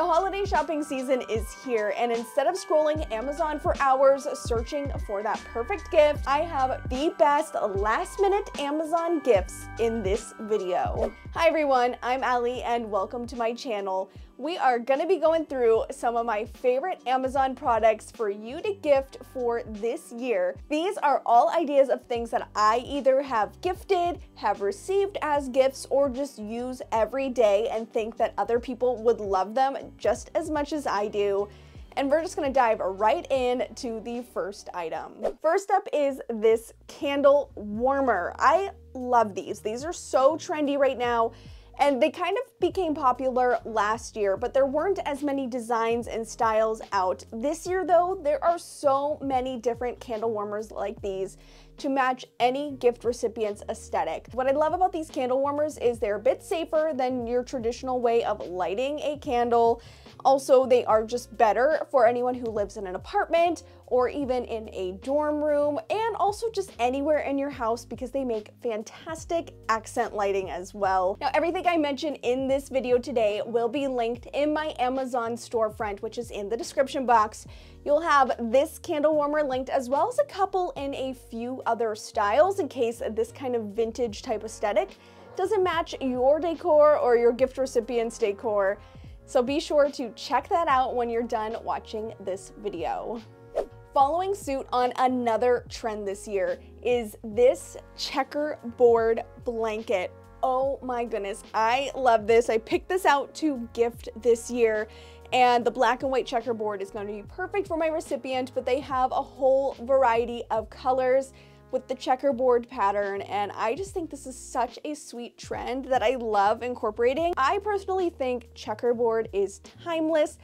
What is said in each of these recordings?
The holiday shopping season is here, and instead of scrolling Amazon for hours searching for that perfect gift, I have the best last-minute Amazon gifts in this video. Hi everyone, I'm Allie and welcome to my channel. We are gonna be going through some of my favorite Amazon products for you to gift for this year. These are all ideas of things that I either have gifted, have received as gifts, or just use every day and think that other people would love them just as much as I do. And we're just gonna dive right in to the first item. First up is this candle warmer. I love these. These are so trendy right now, and they kind of became popular last year, but there weren't as many designs and styles out. This year though, there are so many different candle warmers like these to match any gift recipient's aesthetic. What I love about these candle warmers is they're a bit safer than your traditional way of lighting a candle. Also, they are just better for anyone who lives in an apartment or even in a dorm room, and also just anywhere in your house because they make fantastic accent lighting as well. Now, everything I mention in this video today will be linked in my Amazon storefront, which is in the description box. You'll have this candle warmer linked, as well as a couple in a few other styles in case this kind of vintage type aesthetic doesn't match your decor or your gift recipient's decor. So be sure to check that out when you're done watching this video. Following suit on another trend this year is this checkerboard blanket. Oh my goodness, I love this. I picked this out to gift this year, and the black and white checkerboard is going to be perfect for my recipient, but they have a whole variety of colors with the checkerboard pattern, and I just think this is such a sweet trend that I love incorporating. I personally think checkerboard is timeless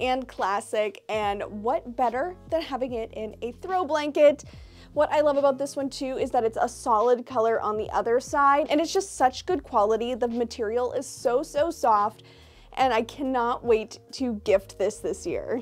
and classic, and what better than having it in a throw blanket. What I love about this one too is that it's a solid color on the other side, and it's just such good quality. The material is so soft, and I cannot wait to gift this year.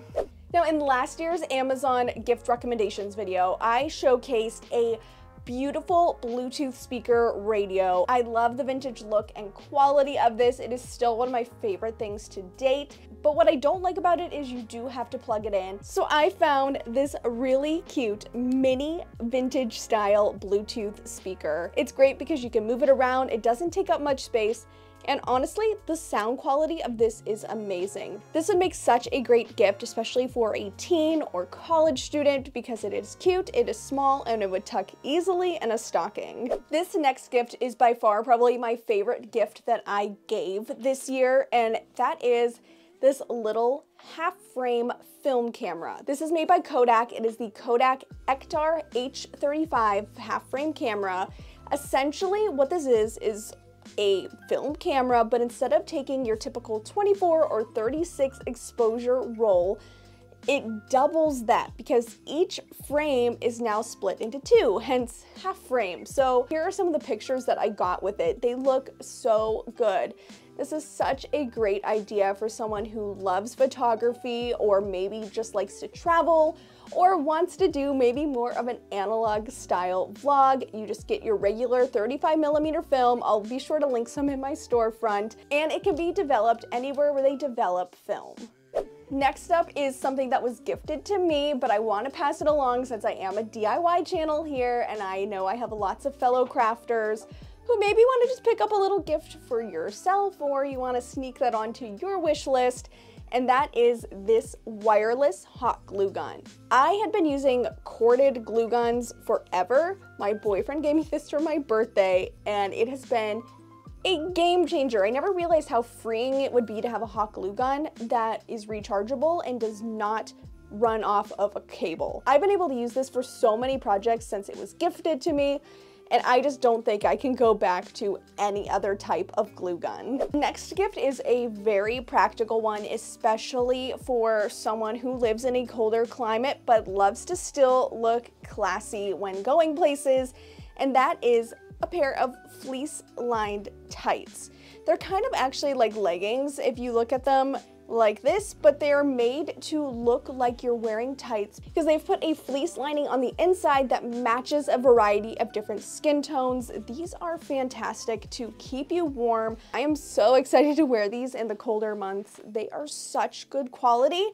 Now, in last year's Amazon gift recommendations video, I showcased a beautiful Bluetooth speaker radio. I love the vintage look and quality of this. It is still one of my favorite things to date, but what I don't like about it is you do have to plug it in. So I found this really cute mini vintage style Bluetooth speaker. It's great because you can move it around. It doesn't take up much space. And honestly, the sound quality of this is amazing. This would make such a great gift, especially for a teen or college student, because it is cute, it is small, and it would tuck easily in a stocking. This next gift is by far probably my favorite gift that I gave this year, and that is this little half-frame film camera. This is made by Kodak. It is the Kodak Ektar H35 half-frame camera. Essentially, what this is a film camera, but instead of taking your typical 24 or 36 exposure roll, it doubles that because each frame is now split into two, hence half frame. So here are some of the pictures that I got with it. They look so good. This is such a great idea for someone who loves photography, or maybe just likes to travel, or wants to do maybe more of an analog style vlog. You just get your regular 35mm film. I'll be sure to link some in my storefront, and it can be developed anywhere where they develop film. Next up is something that was gifted to me, but I want to pass it along since I am a DIY channel here, and I know I have lots of fellow crafters who maybe want to just pick up a little gift for yourself, or you want to sneak that onto your wish list, and that is this wireless hot glue gun. I had been using corded glue guns forever. My boyfriend gave me this for my birthday, and it has been a game changer. I never realized how freeing it would be to have a hot glue gun that is rechargeable and does not run off of a cable. I've been able to use this for so many projects since it was gifted to me, and I just don't think I can go back to any other type of glue gun. Next gift is a very practical one, especially for someone who lives in a colder climate but loves to still look classy when going places, and that is a pair of fleece lined tights. They're kind of actually like leggings if you look at them, like this, but they are made to look like you're wearing tights because they've put a fleece lining on the inside that matches a variety of different skin tones. These are fantastic to keep you warm. I am so excited to wear these in the colder months. They are such good quality,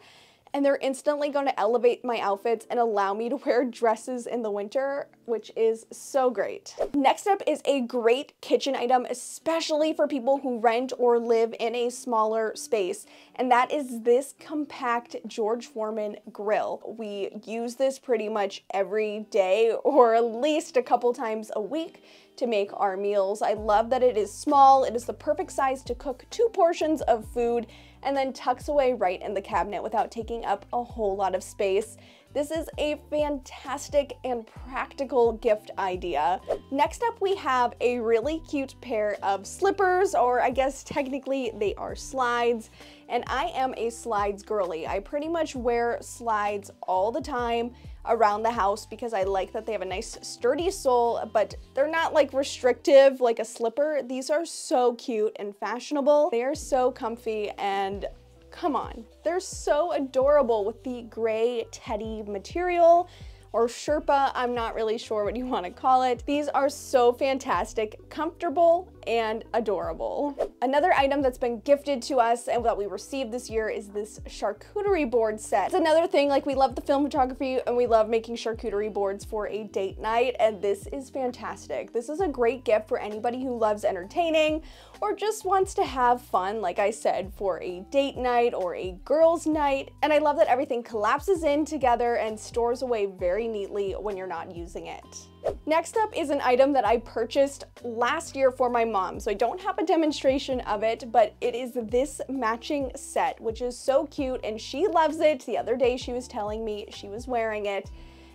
and they're instantly going to elevate my outfits and allow me to wear dresses in the winter, which is so great. Next up is a great kitchen item, especially for people who rent or live in a smaller space, and that is this compact George Foreman grill. We use this pretty much every day, or at least a couple times a week, to make our meals. I love that it is small. It is the perfect size to cook 2 portions of food and then tucks away right in the cabinet without taking up a whole lot of space. This is a fantastic and practical gift idea. Next up, we have a really cute pair of slippers, or I guess technically they are slides, and I am a slides girly. I pretty much wear slides all the time around the house because I like that they have a nice sturdy sole, but they're not like restrictive like a slipper. These are so cute and fashionable. They are so comfy, and come on, they're so adorable with the gray teddy material, or Sherpa, I'm not really sure what you want to call it. These are so fantastic, comfortable, and adorable. Another item that's been gifted to us and that we received this year is this charcuterie board set. It's another thing, like, we love the film photography and we love making charcuterie boards for a date night, and this is fantastic. This is a great gift for anybody who loves entertaining or just wants to have fun, like I said, for a date night or a girls' night. And I love that everything collapses in together and stores away very neatly when you're not using it. Next up is an item that I purchased last year for my mom, so I don't have a demonstration of it, but it is this matching set, which is so cute, and she loves it. The other day she was telling me she was wearing it,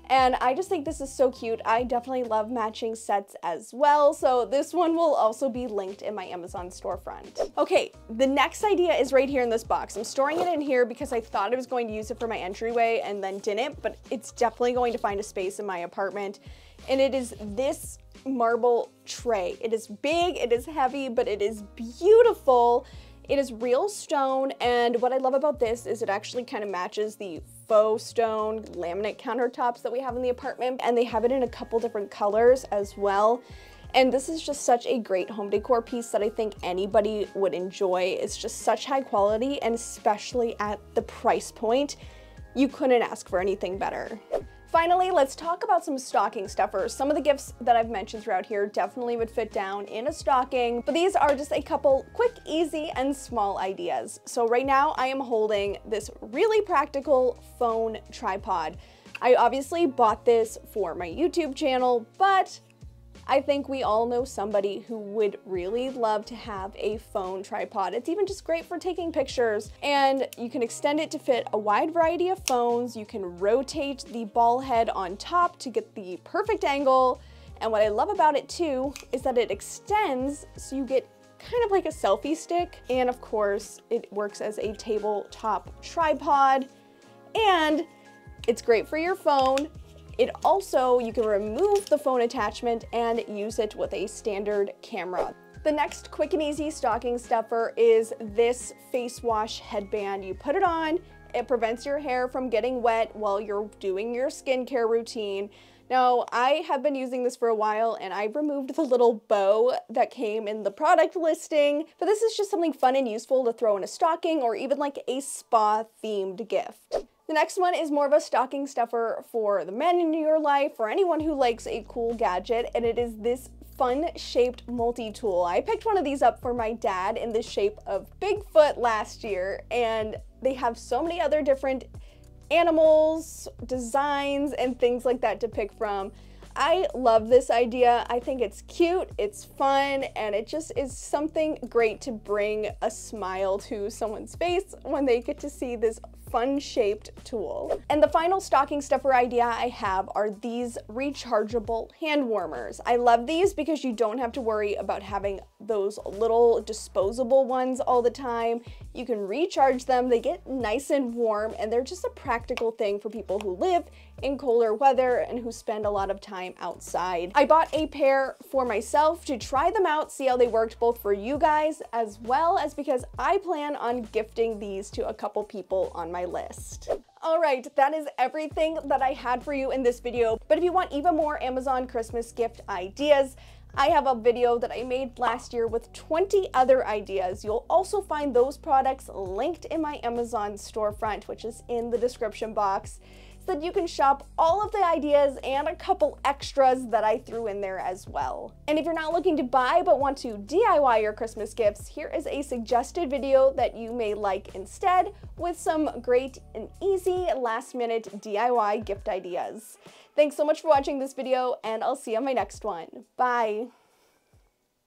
and I just think this is so cute. I definitely love matching sets as well, so this one will also be linked in my Amazon storefront. Okay, the next idea is right here in this box. I'm storing it in here because I thought I was going to use it for my entryway and then didn't, but it's definitely going to find a space in my apartment. And it is this marble tray. It is big, it is heavy, but it is beautiful. It is real stone, and what I love about this is it actually kind of matches the faux stone laminate countertops that we have in the apartment, and they have it in a couple different colors as well. And this is just such a great home decor piece that I think anybody would enjoy. It's just such high quality, and especially at the price point, you couldn't ask for anything better. Finally, let's talk about some stocking stuffers. Some of the gifts that I've mentioned throughout here definitely would fit down in a stocking, but these are just a couple quick, easy, and small ideas. So right now I am holding this really practical phone tripod. I obviously bought this for my YouTube channel, but I think we all know somebody who would really love to have a phone tripod. It's even just great for taking pictures, and you can extend it to fit a wide variety of phones. You can rotate the ball head on top to get the perfect angle. And what I love about it too is that it extends, so you get kind of like a selfie stick. And of course, it works as a tabletop tripod, and it's great for your phone. It also, you can remove the phone attachment and use it with a standard camera. The next quick and easy stocking stuffer is this face wash headband. You put it on, it prevents your hair from getting wet while you're doing your skincare routine. Now, I have been using this for a while, and I removed the little bow that came in the product listing, but this is just something fun and useful to throw in a stocking or even like a spa themed gift. The next one is more of a stocking stuffer for the men in your life, for anyone who likes a cool gadget, and it is this fun-shaped multi-tool. I picked one of these up for my dad in the shape of Bigfoot last year, and they have so many other different animals, designs, and things like that to pick from. I love this idea. I think it's cute, it's fun, and it just is something great to bring a smile to someone's face when they get to see this fun-shaped tool. And the final stocking stuffer idea I have are these rechargeable hand warmers. I love these because you don't have to worry about having those little disposable ones all the time. You can recharge them, they get nice and warm, and they're just a practical thing for people who live in colder weather and who spend a lot of time outside. I bought a pair for myself to try them out, see how they worked both for you guys as well as because I plan on gifting these to a couple people on my list. All right, that is everything that I had for you in this video. But if you want even more Amazon Christmas gift ideas, I have a video that I made last year with 20 other ideas. You'll also find those products linked in my Amazon storefront, which is in the description box, so that you can shop all of the ideas and a couple extras that I threw in there as well. And if you're not looking to buy but want to DIY your Christmas gifts, here is a suggested video that you may like instead with some great and easy last minute DIY gift ideas. Thanks so much for watching this video, and I'll see you on my next one. Bye!